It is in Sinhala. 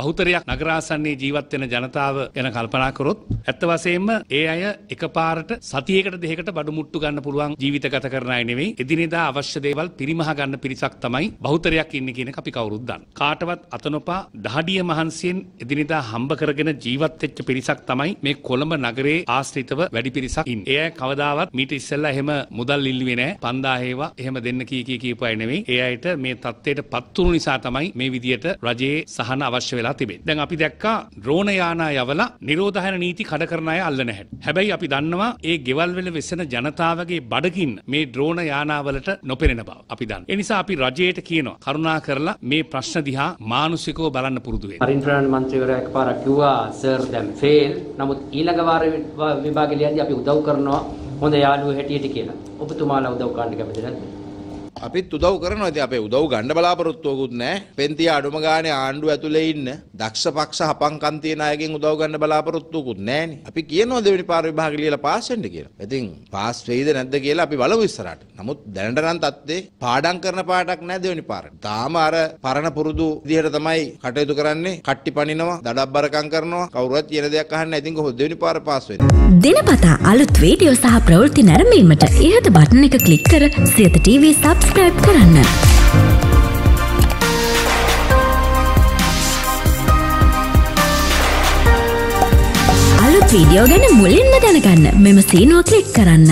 බහුතරයක් නගරාසන්නයේ ජීවත් වෙන ජනතාව ගැන කල්පනා කරොත් ඇත්ත වශයෙන්ම ඒ අය එකපාරට සතියකට දෙකකට බඩු මුට්ටු ගන්න පුළුවන් ජීවිත ගත කරන අය නෙවෙයි. එදිනෙදා අවශ්‍ය දේවල් පිරිමහ ගන්න පිරිසක් තමයි බහුතරයක් ඉන්නේ කියන එක අපි කවුරුත් දන්න. කාටවත් අතනොපා දහඩිය මහන්සියෙන් එදිනෙදා හම්බ කරගෙන ජීවත් වෙච්ච පිරිසක් තමයි මේ කොළඹ නගරයේ ආශ්‍රිතව වැඩි පිරිසක් ඉන්නේ. ඒ අය කවදාවත් මීට ඉස්සෙල්ලා එහෙම මුදල් ඉල්ලුවේ නැහැ. 5000 ඒවා එහෙම දෙන්න කීප අය නෙවෙයි. ඒ අයට මේ තත්ත්වයට පත් වුණු නිසා තමයි මේ විදියට රජයේ සහන අවශ්‍ය වෙලා තිබෙන්නේ. දැන් අපි දැක්කා ඩ්‍රෝන යානා යවලා නිරෝධායන නීති කඩ කරන අය අල්ලන හැටි. හැබැයි අපි දන්නවා ඒ ගෙවල් වල වෙසෙන ජනතාවගේ බඩගින්න මේ ඩ්‍රෝන යානාවලට නොපෙනෙන බව. අපි දන්නවා. ඒ නිසා අපි රජයට කියනවා කරුණා කරලා මේ ප්‍රශ්න දිහා මානුෂිකව බලන්න පුරුදු වෙන්න. හරින් ප්‍රාණ මන්ත්‍රීවරයා එකපාරක් කිව්වා සර් දැන් ෆේල්. නමුත් ඊළඟ වාරේ විභාගෙලියදී අපි උදව් කරනවා හොඳ යාළුවෝ හැටියට කියලා. ඔබතුමාලා උදව් කරන්න කැමති නැද්ද? අපිත් උදව් කරනවා. ඉතින් අපේ උදව් ගන්න බලාපොරොත්තුවකුත් නැහැ. පෙන්තිය අඩුම ගානේ ආණ්ඩුව ඇතුලේ ඉන්න දක්ෂ පක්ෂ හපංකම් තියෙන අයගෙන් උදව් ගන්න බලාපොරොත්තුවකුත් නැහැනේ. අපි කියනවා දෙවෙනි පාර විභාග ලියලා පාස් වෙන්න කියලා. ඉතින් පාස් වෙයිද නැද්ද කියලා අපි බලමු ඉස්සරහට. නමුත් දැනට නම් තත්ත්වේ පාඩම් කරන පාඩක් නැහැ දෙවෙනි පාරට. තාම අර පරණ පුරුදු විදිහට තමයි කටයුතු කරන්නේ. කට්ටි පනිනවා, දඩබ්බරකම් කරනවා, කවුරුවත් කියන දෙයක් අහන්නේ නැහැ. ඉතින් කොහොමද දෙවෙනි පාර පාස් වෙන්නේ? දිනපතා අලුත් වීඩියෝ සහ ප්‍රවෘත්ති නැරඹීමට ඉහත බටන් එක ක්ලික් කර සියත ටීවී සබ් subscribe කරන්න. අලුත් වීඩියෝ ගැන මුලින්ම දැනගන්න මෙම සීනුව ක්ලික් කරන්න.